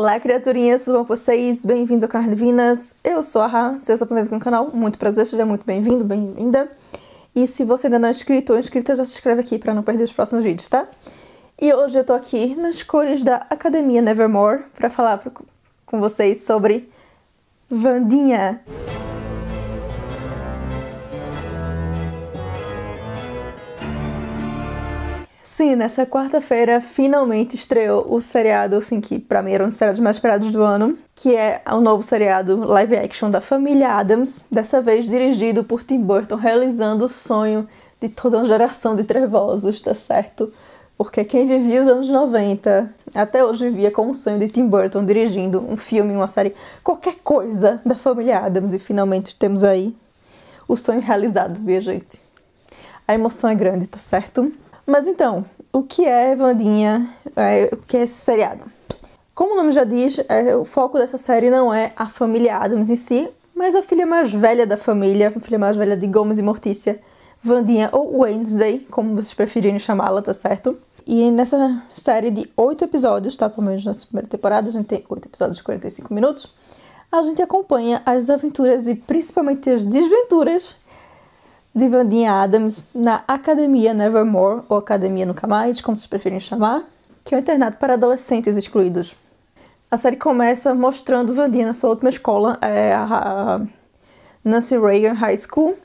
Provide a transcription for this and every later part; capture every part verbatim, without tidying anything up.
Olá, criaturinhas, tudo bom com vocês? Bem-vindos ao canal Divinas, eu sou a Ra, se é a primeira vez aqui no canal, muito prazer, seja muito bem-vindo, bem-vinda. E se você ainda não é inscrito ou inscrita, já se inscreve aqui pra não perder os próximos vídeos, tá? E hoje eu tô aqui nas cores da Academia Nevermore pra falar pra, com vocês sobre Wandinha. Sim, nessa quarta-feira finalmente estreou o seriado, assim, que pra mim era um dos seriados mais esperados do ano, que é o novo seriado live action da Família Addams, dessa vez dirigido por Tim Burton, realizando o sonho de toda uma geração de trevosos, tá certo? Porque quem vivia os anos noventa até hoje vivia com o sonho de Tim Burton dirigindo um filme, uma série, qualquer coisa da Família Addams, e finalmente temos aí o sonho realizado, minha gente. A emoção é grande, tá certo? Mas então, o que é Wandinha, é, o que é esse seriado? Como o nome já diz, é, o foco dessa série não é a família Addams em si, mas a filha mais velha da família, a filha mais velha de Gomez e Mortícia, Wandinha ou Wednesday, como vocês preferirem chamá-la, tá certo? E nessa série de oito episódios, tá? Pelo menos nessa primeira temporada, a gente tem oito episódios de quarenta e cinco minutos, a gente acompanha as aventuras e principalmente as desventuras de Wandinha Addams na Academia Nevermore, ou Academia Nunca Mais, como vocês preferem chamar, que é um internato para adolescentes excluídos. A série começa mostrando Wandinha na sua última escola, é a Nancy Reagan High School,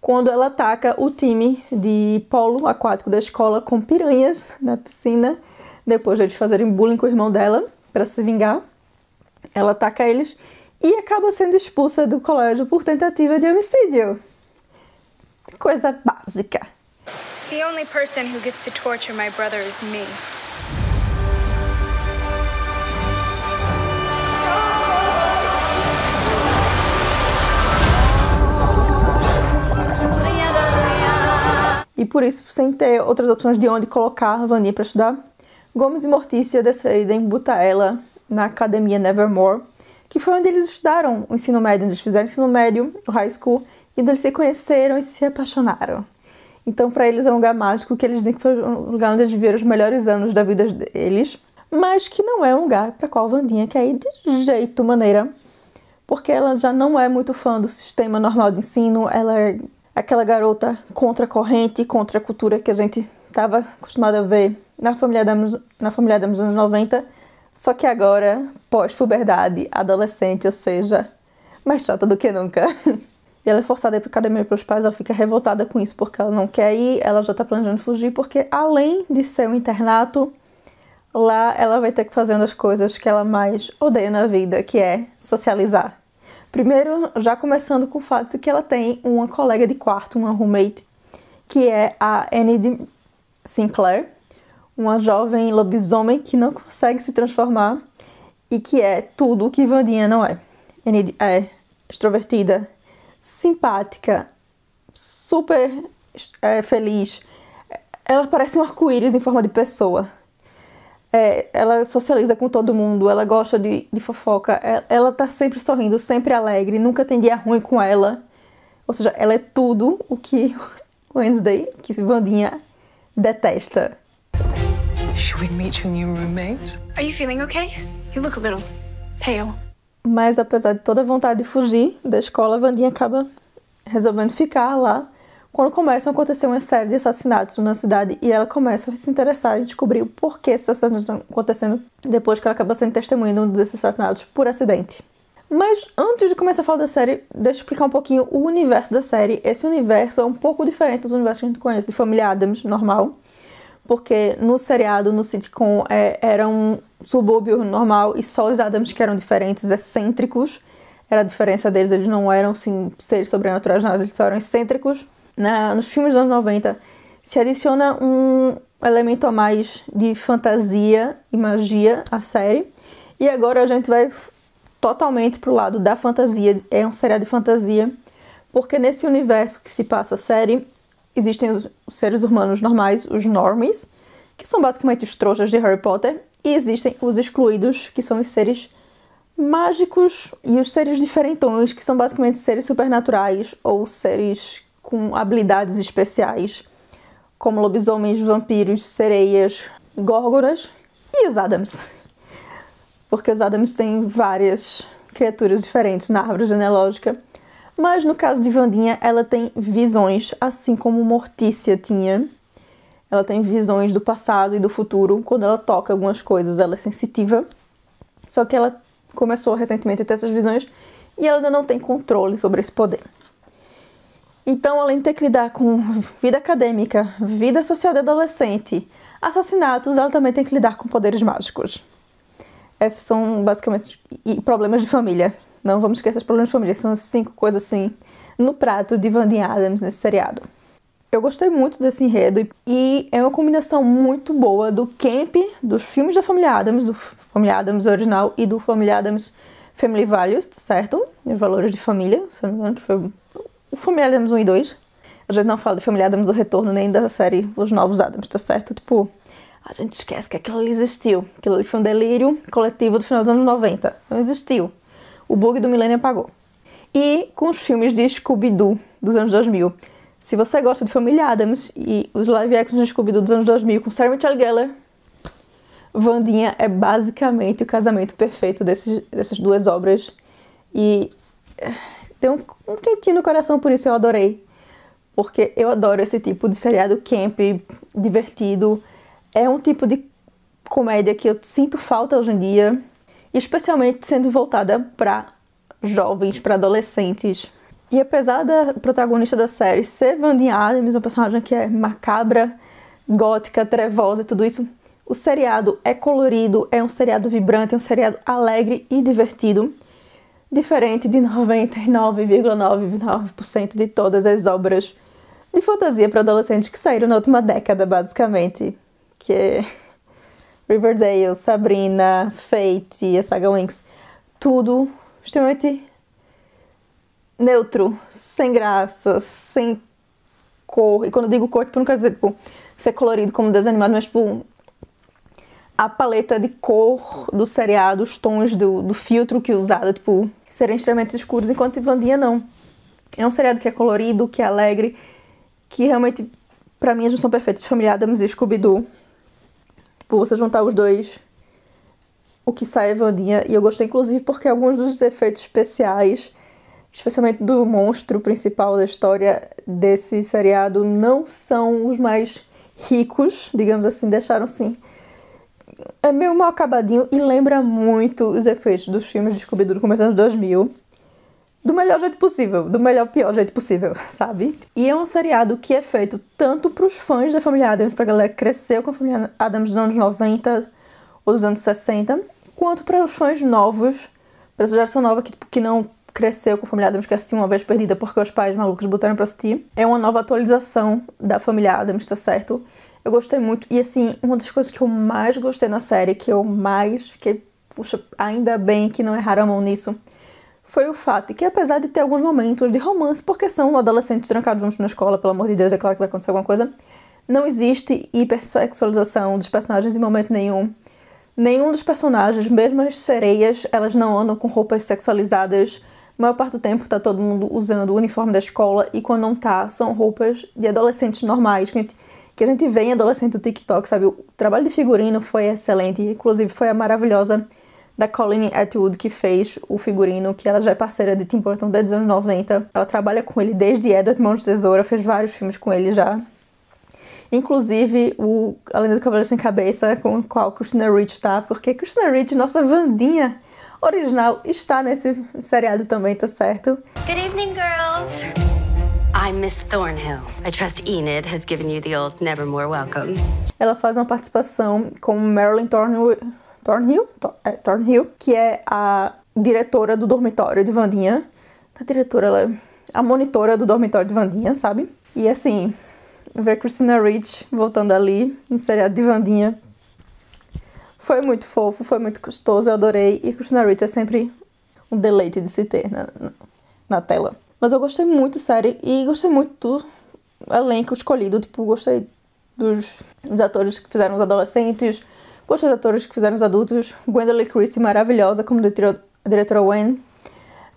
quando ela ataca o time de polo aquático da escola com piranhas na piscina, depois de eles fazerem bullying com o irmão dela, para se vingar. Ela ataca eles e acaba sendo expulsa do colégio por tentativa de homicídio. Coisa básica. The only person who gets to torture my brother is me. E por isso, sem ter outras opções de onde colocar a Wandinha para estudar, Gomez e Mortícia decidem botar ela na Academia Nevermore, que foi onde eles estudaram o ensino médio, onde eles fizeram o ensino médio, o high school, e eles se conheceram e se apaixonaram. Então, para eles é um lugar mágico, que eles dizem que foi um lugar onde eles viveram os melhores anos da vida deles, mas que não é um lugar para qual Wandinha quer ir de jeito, maneira, porque ela já não é muito fã do sistema normal de ensino, ela é aquela garota contra a corrente, contra a cultura que a gente estava acostumada a ver na família Addams, na família Addams dos anos noventa, só que agora, pós-puberdade, adolescente, ou seja, mais chata do que nunca. E ela é forçada a ir para a academia pelos pais, ela fica revoltada com isso, porque ela não quer ir, ela já está planejando fugir, porque além de ser um internato, lá ela vai ter que fazer uma das coisas que ela mais odeia na vida, que é socializar. Primeiro, já começando com o fato de que ela tem uma colega de quarto, uma roommate, que é a Enid Sinclair, uma jovem lobisomem que não consegue se transformar e que é tudo o que Wandinha não é. Enid é extrovertida, simpática, super é, feliz, ela parece um arco-íris em forma de pessoa, é, ela socializa com todo mundo, ela gosta de, de fofoca, ela, ela tá sempre sorrindo, sempre alegre, nunca tem dia ruim com ela, ou seja, ela é tudo o que Wednesday, que Wandinha detesta. Should we meet your new roommate? Are you feeling okay? You look a little pale. Mas apesar de toda a vontade de fugir da escola, Wandinha acaba resolvendo ficar lá quando começam a acontecer uma série de assassinatos na cidade e ela começa a se interessar em descobrir o porquê esses assassinatos estão acontecendo depois que ela acaba sendo testemunha de um desses assassinatos por acidente. Mas antes de começar a falar da série, deixa eu explicar um pouquinho o universo da série. Esse universo é um pouco diferente dos universos que a gente conhece de Família Addams, normal, porque no seriado, no sitcom, é, era um subúrbio normal e só os Addams que eram diferentes, excêntricos, era a diferença deles, eles não eram assim, seres sobrenaturais, não, eles só eram excêntricos. Na, nos filmes dos anos noventa se adiciona um elemento a mais de fantasia e magia à série, e agora a gente vai totalmente pro lado da fantasia, é um seriado de fantasia, porque nesse universo que se passa a série, existem os seres humanos normais, os normies, que são basicamente os trouxas de Harry Potter, e existem os excluídos, que são os seres mágicos, e os seres diferentões, que são basicamente seres supernaturais, ou seres com habilidades especiais, como lobisomens, vampiros, sereias, górgoras e os Addams. porque os Addams têm várias criaturas diferentes na árvore genealógica, mas no caso de Wandinha, ela tem visões, assim como Mortícia tinha. Ela tem visões do passado e do futuro, quando ela toca algumas coisas, ela é sensitiva. Só que ela começou recentemente a ter essas visões e ela ainda não tem controle sobre esse poder. Então, além de ter que lidar com vida acadêmica, vida social de adolescente, assassinatos, ela também tem que lidar com poderes mágicos. Esses são basicamente problemas de família. Não vamos esquecer os problemas de família. São cinco coisas assim no prato de Wandinha Addams nesse seriado. Eu gostei muito desse enredo e é uma combinação muito boa do camp, dos filmes da Família Addams, do Família Addams original e do Família Addams Family Values, certo? Os valores de família, se não me engano que foi o Família Addams um e dois. A gente não fala do Família Addams do Retorno nem da série Os Novos Addams, tá certo? Tipo, a gente esquece que aquilo ali existiu. Aquilo ali foi um delírio coletivo do final dos anos noventa. Não existiu. O bug do milênio apagou. E com os filmes de Scooby-Doo dos anos dois mil. Se você gosta de Família Addams e os live actions de Scooby-Doo dos anos dois mil com Sarah Michelle Gellar, Wandinha é basicamente o casamento perfeito desses, dessas duas obras. E tem um, um quentinho no coração, por isso eu adorei. Porque eu adoro esse tipo de seriado camp, divertido. É um tipo de comédia que eu sinto falta hoje em dia, especialmente sendo voltada para jovens, para adolescentes. E apesar da protagonista da série ser Wandinha Addams, uma personagem que é macabra, gótica, trevosa e tudo isso, o seriado é colorido, é um seriado vibrante, é um seriado alegre e divertido, diferente de noventa e nove vírgula noventa e nove por cento de todas as obras de fantasia para adolescentes que saíram na última década, basicamente, que é Riverdale, Sabrina, Fate, a Saga Winx, tudo extremamente neutro, sem graça, sem cor. E quando eu digo cor, tipo, não quero dizer tipo, ser colorido como desenho animado, mas tipo, a paleta de cor do seriado, os tons do, do filtro que usada, tipo, serem extremamente escuros, enquanto Wandinha não. É um seriado que é colorido, que é alegre, que realmente, pra mim, a junção perfeita de Família Addams e Scooby-Doo. Tipo, você juntar os dois, o que sai é Wandinha. E eu gostei, inclusive, porque alguns dos efeitos especiais, especialmente do monstro principal da história desse seriado, não são os mais ricos, digamos assim, deixaram sim. É meio mal acabadinho e lembra muito os efeitos dos filmes de Scooby-Doo do começo dos anos dois mil. Do melhor jeito possível, do melhor pior jeito possível, sabe? E é um seriado que é feito tanto para os fãs da Família Addams, para a galera que cresceu com a Família Addams dos anos noventa ou dos anos sessenta, quanto para os fãs novos, para essa geração nova que, que não cresceu com a Família Addams, que assistiu Uma Vez Perdida porque os pais malucos botaram pra assistir. É uma nova atualização da Família Addams, tá certo? Eu gostei muito. E assim, uma das coisas que eu mais gostei na série, que eu mais fiquei, puxa, ainda bem que não erraram a mão nisso, foi o fato que, apesar de ter alguns momentos de romance, porque são adolescentes trancados juntos na escola, pelo amor de Deus, é claro que vai acontecer alguma coisa, não existe hipersexualização dos personagens em momento nenhum. Nenhum dos personagens, mesmo as sereias, elas não andam com roupas sexualizadas. A maior parte do tempo tá todo mundo usando o uniforme da escola, e quando não tá, são roupas de adolescentes normais, que a gente, que a gente vê em adolescente do TikTok, sabe? O trabalho de figurino foi excelente, inclusive foi a maravilhosa da Colleen Atwood que fez o figurino, que ela já é parceira de Tim Burton desde os anos noventa. Ela trabalha com ele desde Edward Mão de Tesoura, fez vários filmes com ele já. Inclusive, o A Lenda do Cavaleiro Sem Cabeça, com o qual Christina Ricci tá, porque Christina Ricci, nossa Wandinha original, está nesse seriado também, tá certo? Good evening, girls. I'm Miss Thornhill. I trust Enid has given you the old Nevermore welcome. Ela faz uma participação com Marilyn Thornhill, Thornhill, Thornhill, que é a diretora do dormitório de Wandinha. A diretora, ela é a monitora do dormitório de Wandinha, sabe? E assim, ver Christina Ricci voltando ali no seriado de Wandinha foi muito fofo, foi muito gostoso, eu adorei. E Christina Ricci é sempre um deleite de se ter na, na, na tela. Mas eu gostei muito da série e gostei muito do elenco escolhido. Tipo, gostei dos, dos atores que fizeram os adolescentes, gostei dos atores que fizeram os adultos. Gwendoline Christie, maravilhosa, como diretora, diretora Wen.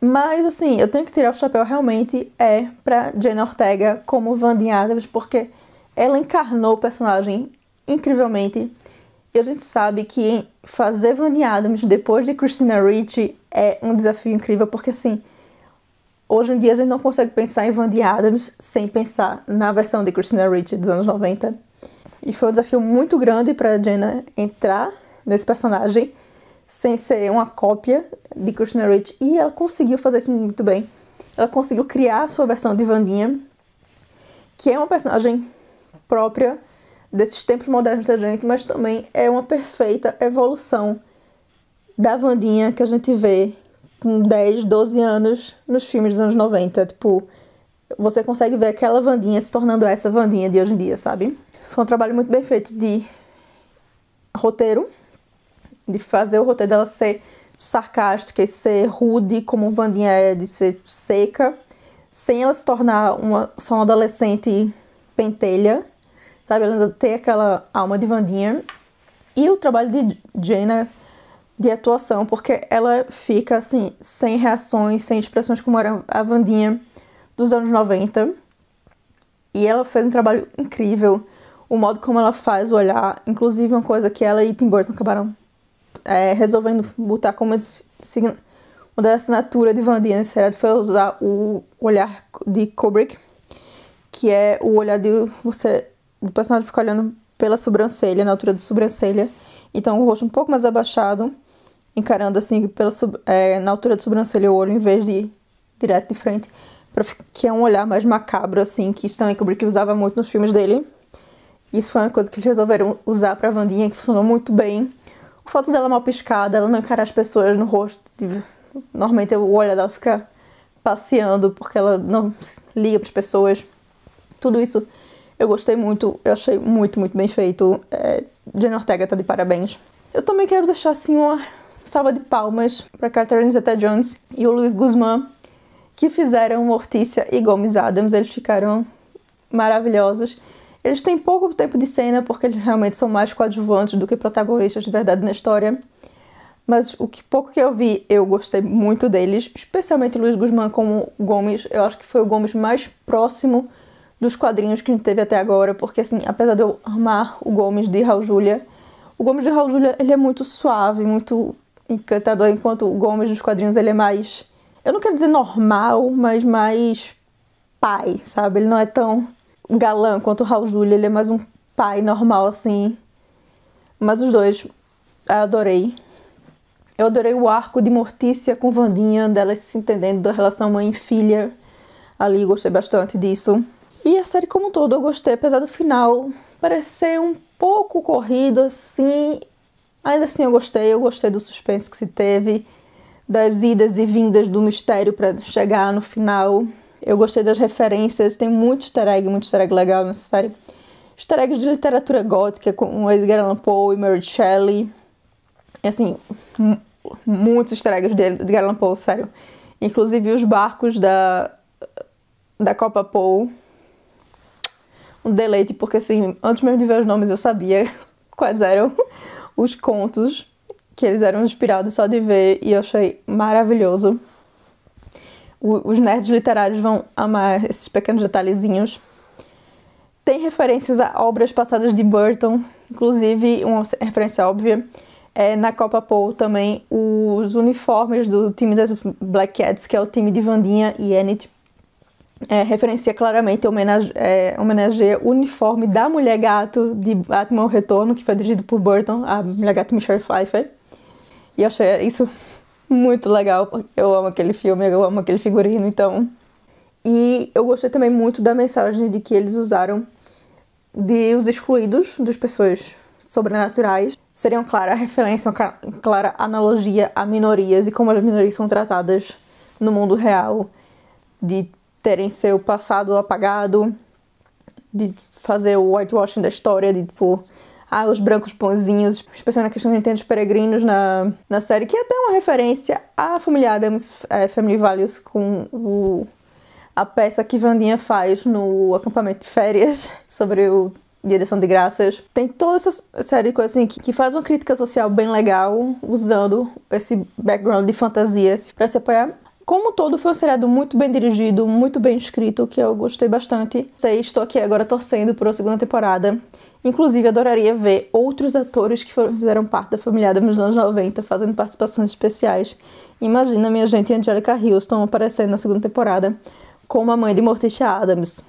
Mas, assim, eu tenho que tirar o chapéu realmente é pra Jenna Ortega como Wandinha Addams, porque ela encarnou o personagem incrivelmente. E a gente sabe que fazer Wandinha Addams depois de Christina Ricci é um desafio incrível, porque assim, hoje em dia a gente não consegue pensar em Wandinha Addams sem pensar na versão de Christina Ricci dos anos noventa. E foi um desafio muito grande para Jenna entrar nesse personagem sem ser uma cópia de Christina Ricci, e ela conseguiu fazer isso muito bem. Ela conseguiu criar a sua versão de Wandinha, que é uma personagem própria desses tempos modernos da gente, mas também é uma perfeita evolução da Wandinha que a gente vê com dez, doze anos nos filmes dos anos noventa. Tipo, você consegue ver aquela Wandinha se tornando essa Wandinha de hoje em dia, sabe? Foi um trabalho muito bem feito de roteiro, de fazer o roteiro dela ser sarcástica e ser rude, como Wandinha é, de ser seca, sem ela se tornar uma, só uma adolescente pentelha, sabe, ela ainda tem aquela alma de Wandinha. E o trabalho de Jenna de atuação, porque ela fica assim, sem reações, sem expressões como era a Wandinha dos anos noventa, e ela fez um trabalho incrível, o modo como ela faz o olhar, inclusive uma coisa que ela e Tim Burton acabaram é, resolvendo botar como uma da assinatura de Wandinha nesse seriado, foi usar o olhar de Kubrick, que é o olhar de você... O personagem fica olhando pela sobrancelha, na altura da sobrancelha. Então, o rosto um pouco mais abaixado, encarando assim, pela, é, na altura da sobrancelha, o olho, em vez de ir direto de frente. Pra, que é um olhar mais macabro, assim, que Stanley Kubrick usava muito nos filmes dele. Isso foi uma coisa que eles resolveram usar pra Wandinha, que funcionou muito bem. O fato dela mal piscada, ela não encarar as pessoas no rosto. Normalmente, o olhar dela fica passeando, porque ela não liga pras pessoas. Tudo isso... Eu gostei muito, eu achei muito, muito bem feito. É, Jenna Ortega tá de parabéns. Eu também quero deixar, assim, uma salva de palmas pra Catherine Zeta-Jones e o Luiz Guzmán, que fizeram Mortícia e Gomez Addams. Eles ficaram maravilhosos. Eles têm pouco tempo de cena, porque eles realmente são mais coadjuvantes do que protagonistas de verdade na história. Mas o que pouco que eu vi, eu gostei muito deles. Especialmente o Luiz Guzmán como Gomes. Eu acho que foi o Gomes mais próximo dos quadrinhos que a gente teve até agora, porque assim, apesar de eu amar o Gomes de Raul Júlia, o Gomes de Raul Júlia, ele é muito suave, muito encantador, enquanto o Gomes dos quadrinhos, ele é mais, eu não quero dizer normal, mas mais pai, sabe? Ele não é tão galã quanto o Raul Júlia, ele é mais um pai normal, assim. Mas os dois, eu adorei. Eu adorei o arco de Mortícia com Wandinha, delas se entendendo da relação mãe e filha ali, gostei bastante disso. E a série como um todo eu gostei, apesar do final parecer um pouco corrido, assim, ainda assim eu gostei, eu gostei do suspense que se teve, das idas e vindas do mistério para chegar no final, eu gostei das referências, tem muito easter egg, muito easter egg legal nessa série, easter eggs de literatura gótica com Edgar Allan Poe e Mary Shelley, e, assim, muitos easter eggs de Edgar Allan Poe, sério, inclusive os barcos da, da Copa Poe. Um deleite, porque assim, antes mesmo de ver os nomes eu sabia quais eram os contos que eles eram inspirados só de ver, e eu achei maravilhoso. O, os nerds literários vão amar esses pequenos detalhezinhos. Tem referências a obras passadas de Burton, inclusive uma referência óbvia é na Copa Poe também os uniformes do time das Black Cats, que é o time de Wandinha e Enid. É, referencia claramente, homenage, é, homenageia o uniforme da Mulher Gato de Batman O Retorno, que foi dirigido por Burton, a Mulher Gato Michelle Pfeiffer. E eu achei isso muito legal, porque eu amo aquele filme, eu amo aquele figurino, então... E eu gostei também muito da mensagem de que eles usaram de os excluídos, das pessoas sobrenaturais. Seria uma clara referência, uma clara analogia a minorias e como as minorias são tratadas no mundo real, de terem seu passado apagado, de fazer o whitewashing da história, de tipo, ah, os brancos bonzinhos, especialmente na questão de entender os peregrinos na, na série, que é até uma referência à Família Addams, é, Family Values, com o, a peça que Wandinha faz no acampamento de férias, sobre o Dia de Ação de Graças. Tem toda essa série de coisas assim, que, que faz uma crítica social bem legal, usando esse background de fantasia para se apoiar. Como todo, foi um seriado muito bem dirigido, muito bem escrito, que eu gostei bastante. Estou aqui agora torcendo por uma segunda temporada. Inclusive, adoraria ver outros atores que foram, fizeram parte da Família Addams nos anos noventa fazendo participações especiais. Imagina a minha gente Anjelica Huston aparecendo na segunda temporada como a mãe de Mortícia Addams.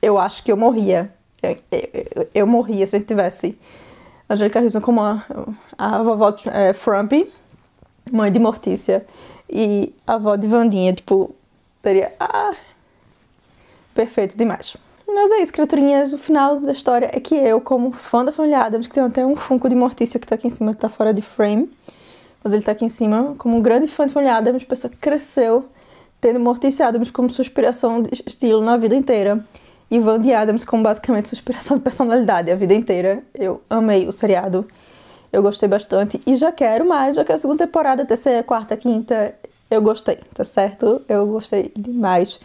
Eu acho que eu morria. Eu, eu, eu morria se a gente tivesse Anjelica Huston como a, a vovó é, Frumpy, mãe de Mortícia. E a avó de Wandinha, tipo, seria... Ah, perfeito demais. Mas é isso, criaturinhas. O final da história é que eu, como fã da Família Addams, que tem até um funko de Mortícia que tá aqui em cima, que tá fora de frame, mas ele tá aqui em cima, como um grande fã de Família Addams, pessoa que cresceu tendo Mortícia Addams como sua inspiração de estilo na vida inteira e Wandinha Addams como basicamente sua inspiração de personalidade a vida inteira. Eu amei o seriado. Eu gostei bastante e já quero mais, já quero a segunda temporada, a terceira, a quarta, a quinta. Eu gostei, tá certo? Eu gostei demais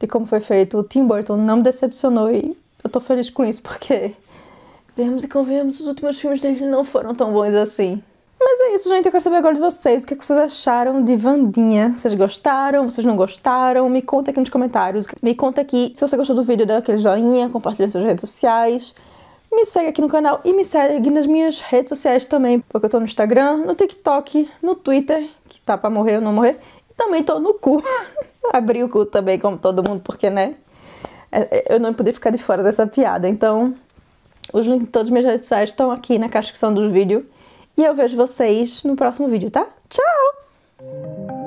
de como foi feito. O Tim Burton não me decepcionou e eu tô feliz com isso, porque vemos e convenhamos, os últimos filmes dele não foram tão bons assim. Mas é isso, gente. Eu quero saber agora de vocês. O que, é que vocês acharam de Wandinha? Vocês gostaram? Vocês não gostaram? Me conta aqui nos comentários. Me conta aqui se você gostou do vídeo, dá aquele joinha, compartilha nas suas redes sociais. Me segue aqui no canal e me segue nas minhas redes sociais também, porque eu tô no Instagram, no TikTok, no Twitter, que tá pra morrer ou não morrer, e também tô no cu. Abri o cu também, como todo mundo, porque, né, eu não podia ficar de fora dessa piada. Então, os links de todas as minhas redes sociais estão aqui na descrição do vídeo, e eu vejo vocês no próximo vídeo, tá? Tchau!